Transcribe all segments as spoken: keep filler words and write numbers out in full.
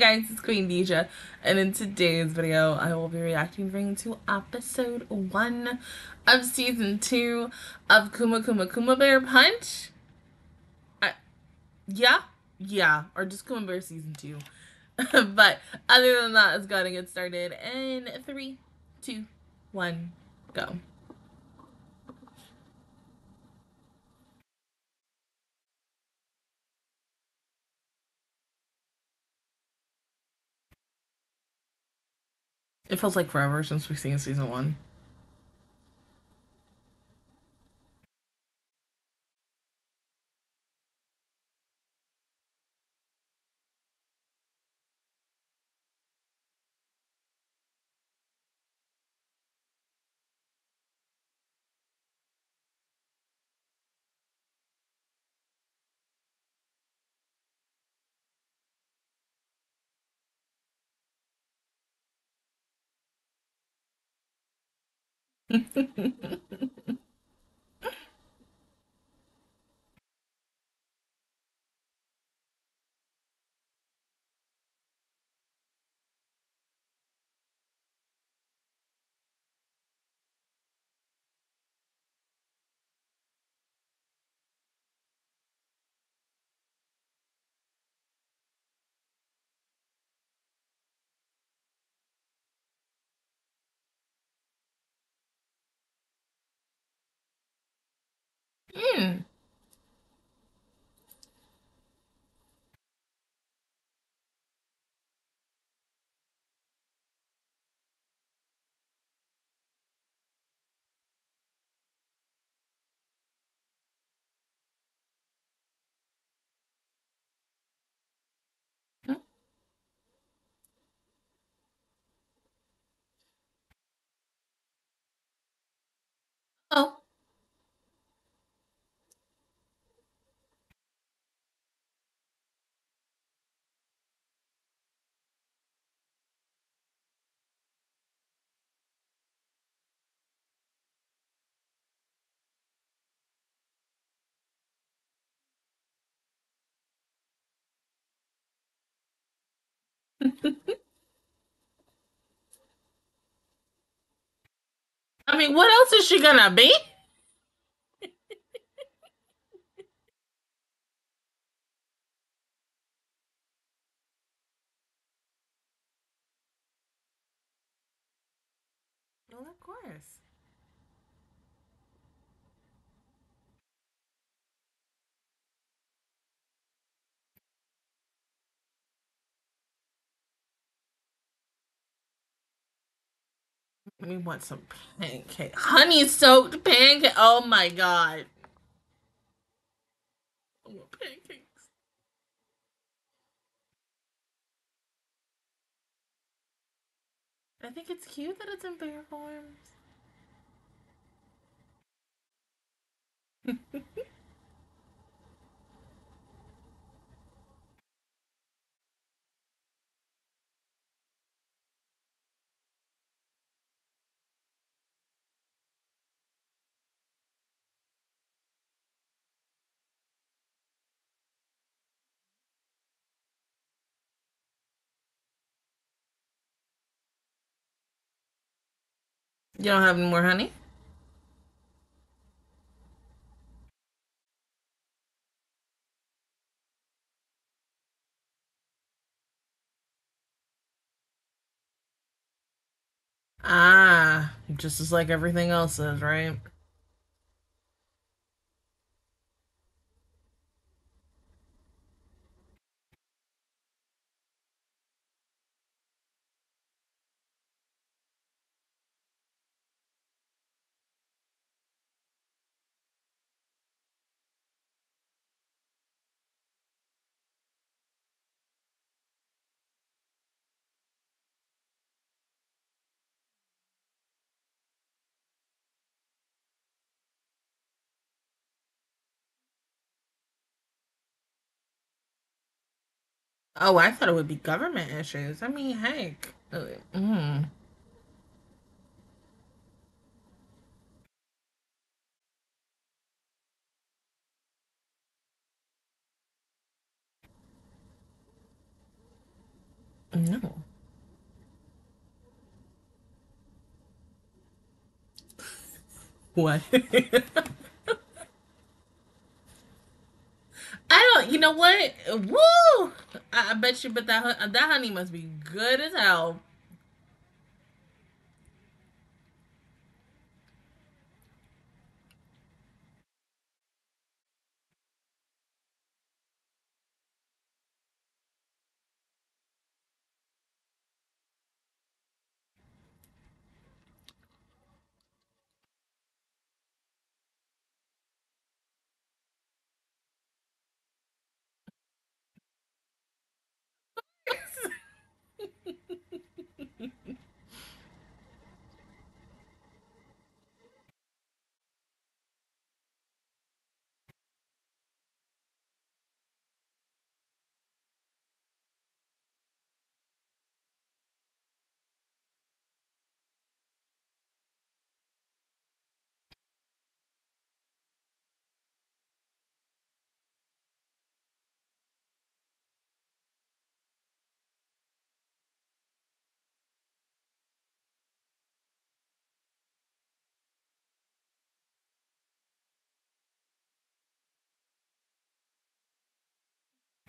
Hey guys, it's Queen Deja, and in today's video I will be reacting to episode one of season two of Kuma Kuma Kuma Bear Punch. I, yeah, yeah, or just Kuma Bear season two. But other than that, let's go ahead and get started in three, two, one, go. It feels like forever since we've seen season one. Mm. Oh. I mean, what else is she gonna be? Well, of course. We want some pancake. Honey soaked pancake. Oh my god. I want pancakes. I think it's cute that it's in bear forms. You don't have any more honey? Ah, just as like everything else is, right? Oh, I thought it would be government issues. I mean, heck. Mm. No. What? I don't, you know what? Woo! I, I bet you, but that, that honey must be good as hell.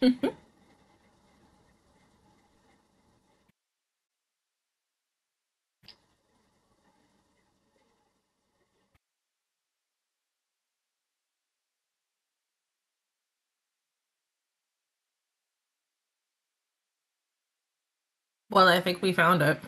Mm-hmm. Well, I think we found it.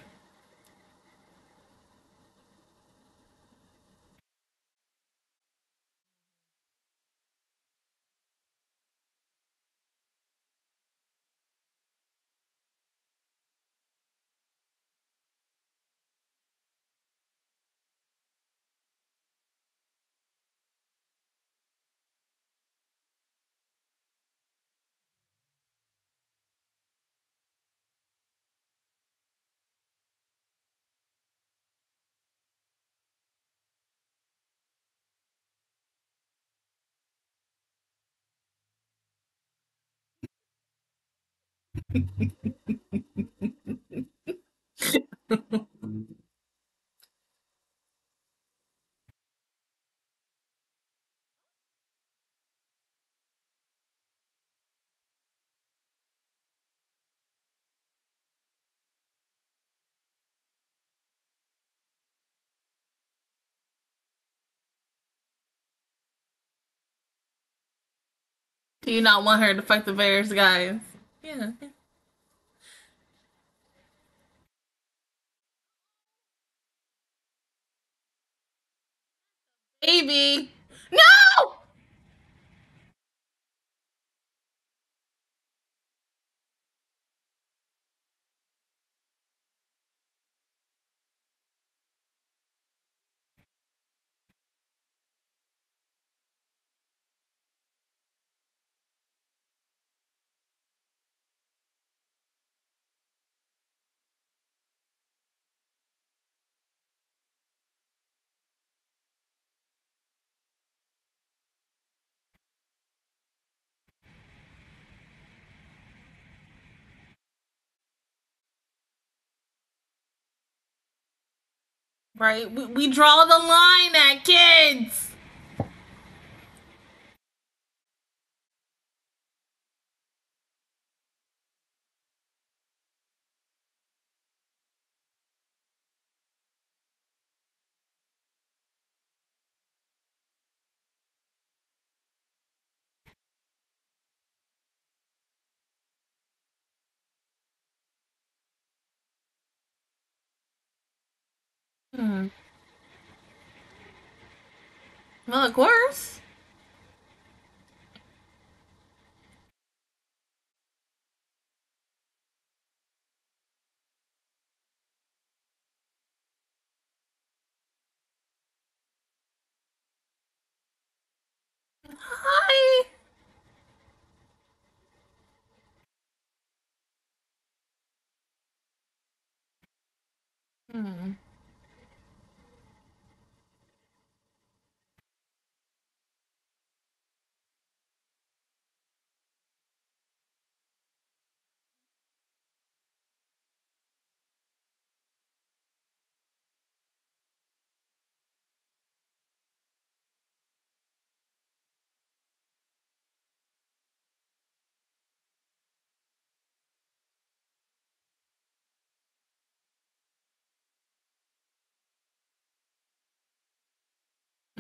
Do you not want her to fight the bears, guys? Yeah. Baby. No! Right? We, we draw the line at kids. Hmm. Well, of course. Hi. Hmm.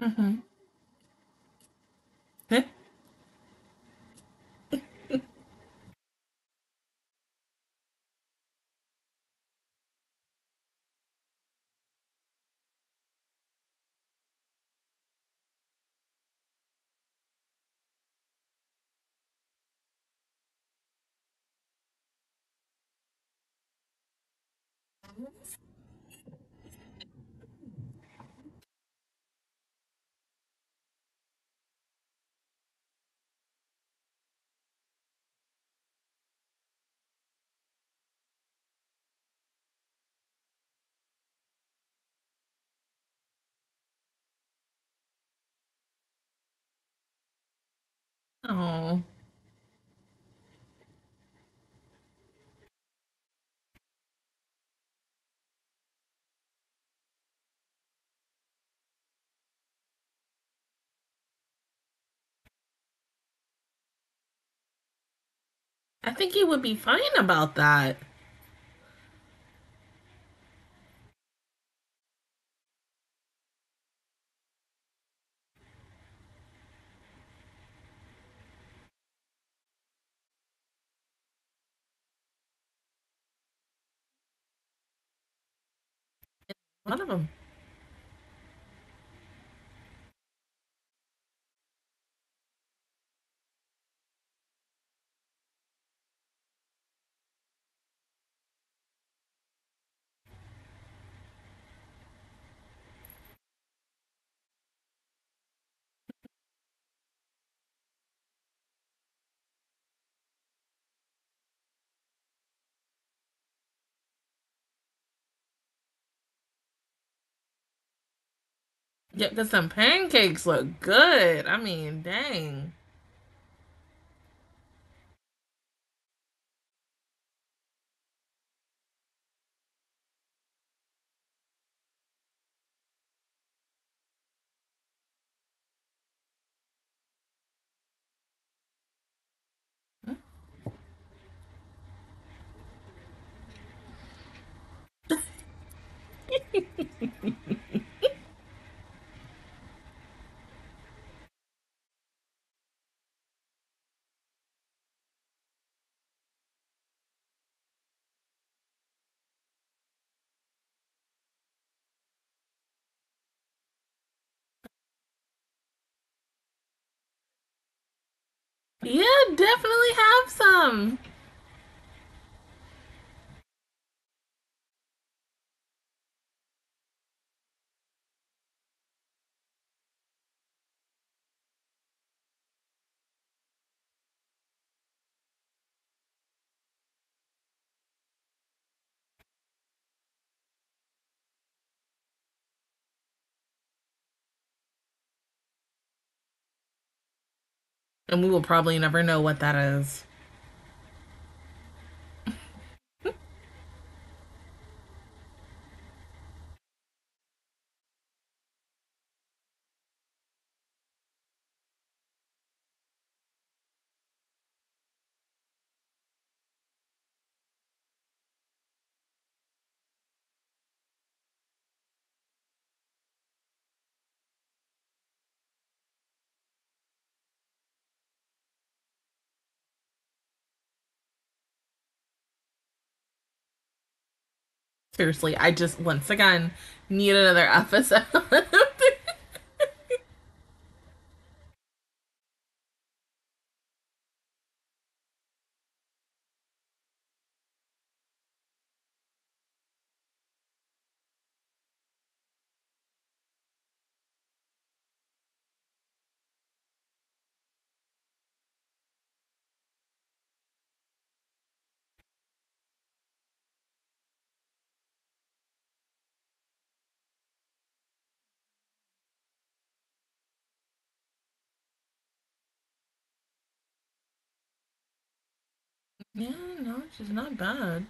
Mm-hmm. Huh? Oh. I think he would be fine about that. One of them. Yep, because some pancakes look good. I mean, dang. Hmm? Yeah, definitely have some. And we will probably never know what that is. Seriously, I just, once again, need another episode. Yeah, no, she's not bad.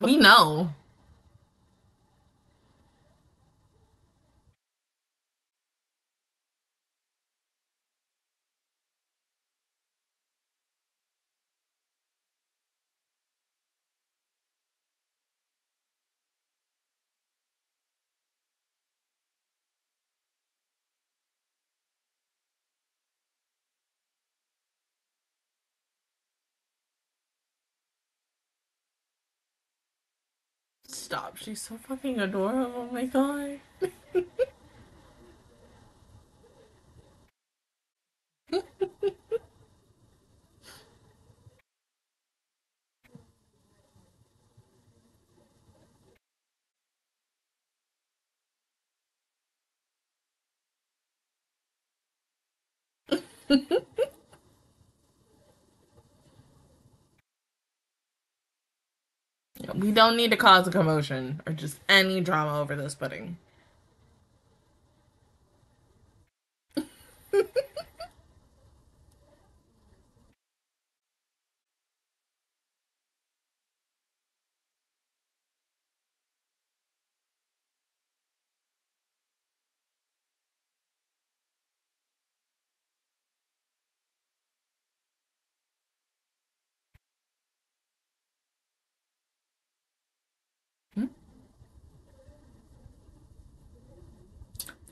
We know. Stop, she's so fucking adorable, oh my god. We don't need to cause a commotion or just any drama over this pudding.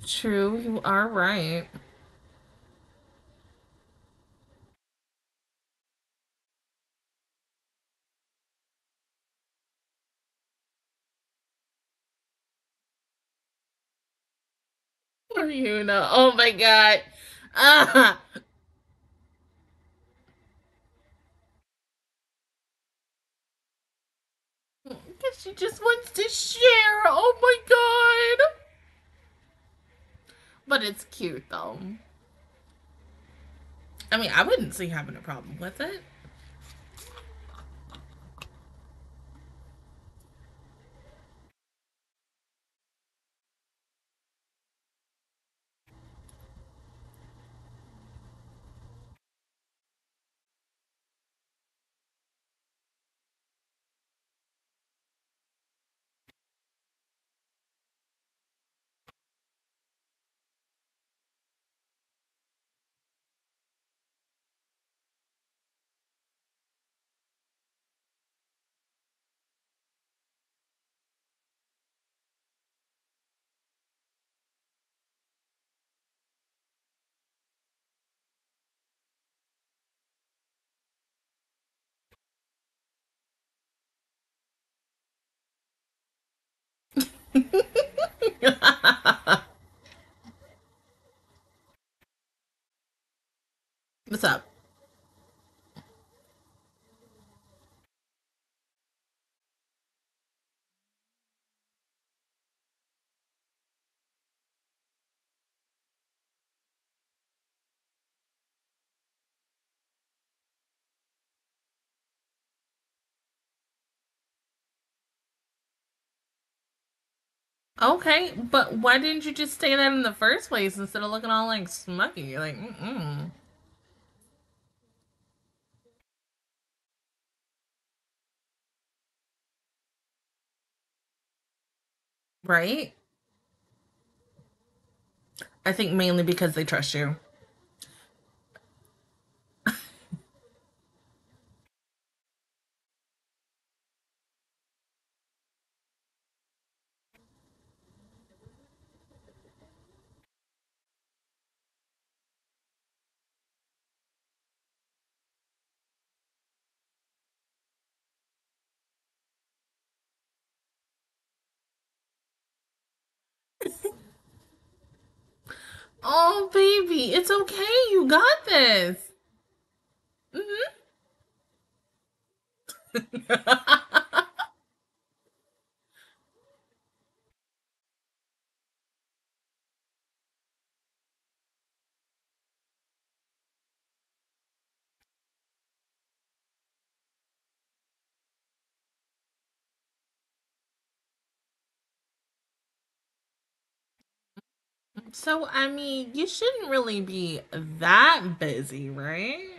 True, you are right. Poor Yuna. Oh my god. Ah. She just wants to share. Oh my god. But it's cute, though. I mean, I wouldn't see having a problem with it. What's up? Okay, but why didn't you just say that in the first place instead of looking all like smuggy? Like, mm-mm. Right? I think mainly because they trust you. Oh, baby, it's okay. You got this. Mm-hmm. So, I mean, you shouldn't really be that busy, right?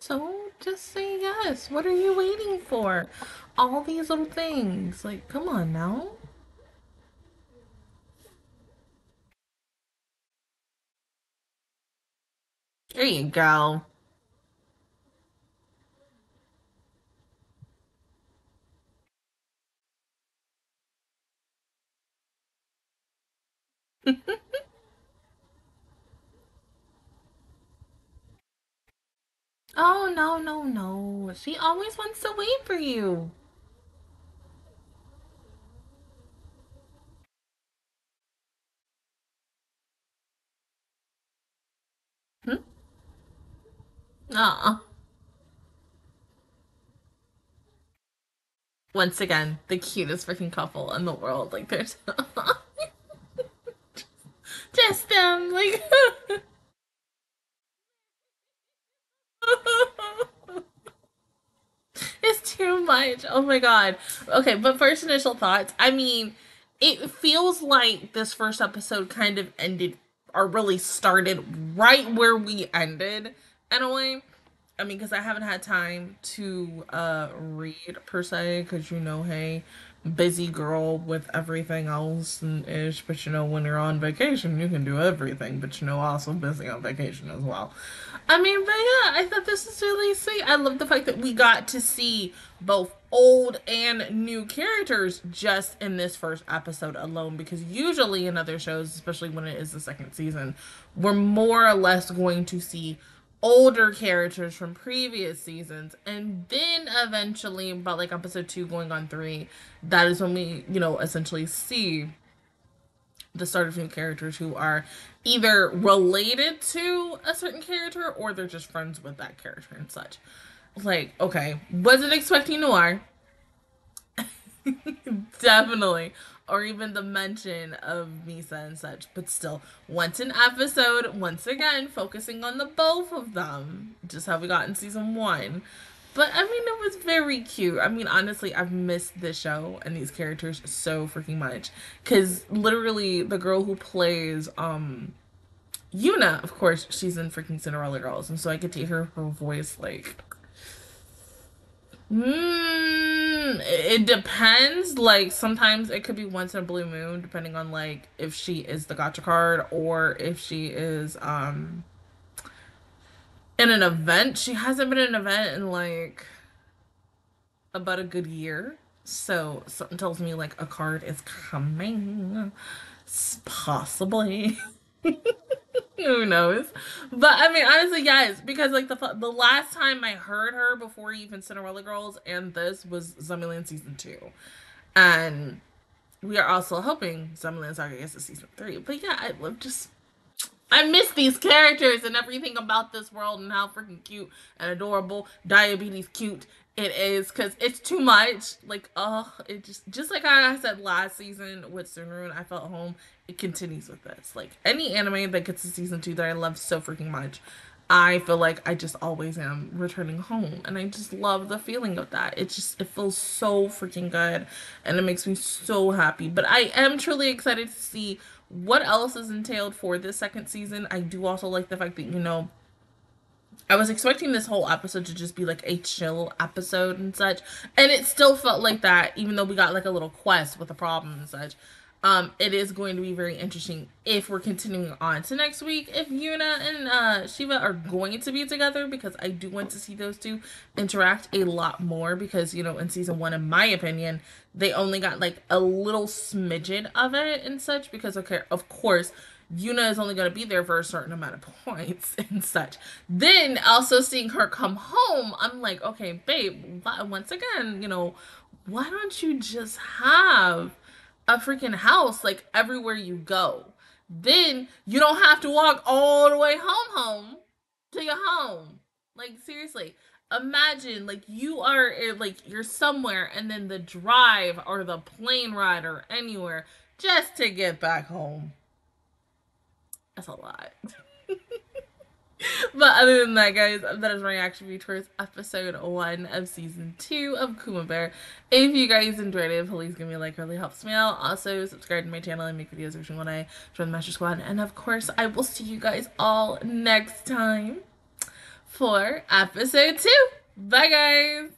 So just say yes. What are you waiting for? All these little things. Like, come on now. There you go. Oh, no, no, no. She always wants to wait for you. Hmm? Aw. Once again, the cutest freaking couple in the world. Like, there's... just them, like... It's too much. Oh my god. Okay, but first initial thoughts. I mean, it feels like this first episode kind of ended or really started right where we ended in a way. I mean, because I haven't had time to uh read per se, because you know, hey, busy girl with everything else and ish, but you know, when you're on vacation you can do everything, but you know, also busy on vacation as well. I mean, but yeah, I thought this was really sweet. I love the fact that we got to see both old and new characters just in this first episode alone, because usually in other shows, especially when it is the second season, we're more or less going to see older characters from previous seasons, and then eventually by like episode two going on three, that is when we, you know, essentially see the start of new characters who are either related to a certain character or they're just friends with that character and such. Like, okay, wasn't expecting noir. Definitely. Or even the mention of Misa and such. But still, once an episode, once again, focusing on the both of them. Just how we got in season one. But, I mean, it was very cute. I mean, honestly, I've missed this show and these characters so freaking much. Because, literally, the girl who plays, um, Yuna, of course, she's in freaking Cinderella Girls. And so I could hear her, her voice, like... Mm, it depends. Like, sometimes it could be once in a blue moon, depending on, like, if she is the gacha card or if she is um in an event. She hasn't been in an event in, like, about a good year. So, something tells me, like, a card is coming. Possibly. Who knows? But I mean, honestly, yes, because like the the last time I heard her before even Cinderella Girls and this was Zombieland season two, and we are also hoping Zombieland Saga gets to season three. But yeah, I love just I miss these characters and everything about this world and how freaking cute and adorable, diabetes cute it is, because it's too much. Like, oh, it just, just like I said last season with Sunroon, I Felt Home, it continues with this. Like, any anime that gets to season two that I love so freaking much, I feel like I just always am returning home, and I just love the feeling of that. It just, it feels so freaking good, and it makes me so happy. But I am truly excited to see what else is entailed for this second season. I do also like the fact that, you know, I was expecting this whole episode to just be like a chill episode and such, and it still felt like that, even though we got like a little quest with a problem and such. Um, it is going to be very interesting if we're continuing on to next week, if Yuna and uh, Shiva are going to be together, because I do want to see those two interact a lot more, because, you know, in season one, in my opinion, they only got like a little smidgen of it and such, because, okay, of course, Yuna is only going to be there for a certain amount of points and such. Then also seeing her come home, I'm like, okay, babe, once again, you know, why don't you just have a freaking house like everywhere you go? Then you don't have to walk all the way home home to your home. Like, seriously, imagine like you are like you're somewhere and then the drive or the plane ride or anywhere just to get back home. That's a lot. But other than that, guys, that is my reaction video towards episode one of season two of Kuma Bear. If you guys enjoyed it, please give me a like. It really helps me out. Also, subscribe to my channel. I make videos every single day. Join the Master Squad. And, of course, I will see you guys all next time for episode two. Bye, guys.